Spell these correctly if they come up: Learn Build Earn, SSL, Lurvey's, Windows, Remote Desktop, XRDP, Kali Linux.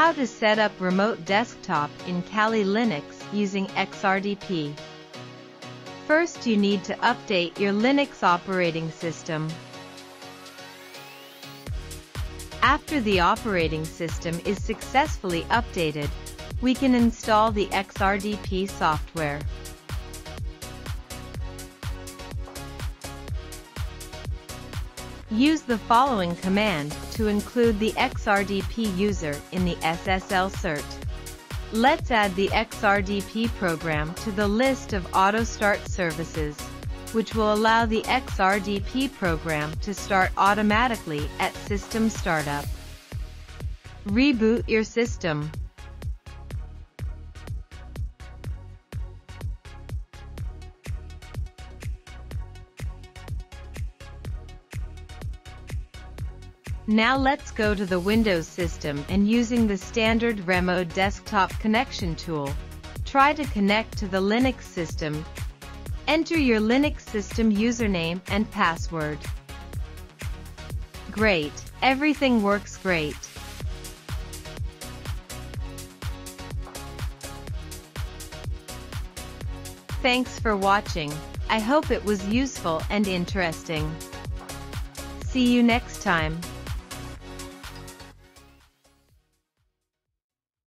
How to set up Remote Desktop in Kali Linux using XRDP. First, you need to update your Linux operating system. After the operating system is successfully updated, we can install the XRDP software. Use the following command to include the XRDP user in the SSL cert. Let's add the XRDP program to the list of auto-start services, which will allow the XRDP program to start automatically at system startup. Reboot your system. Now let's go to the Windows system and, using the standard Remote Desktop connection tool, try to connect to the Linux system. Enter your Linux system username and password. Great, everything works great. Thanks for watching. I hope it was useful and interesting. See you next time.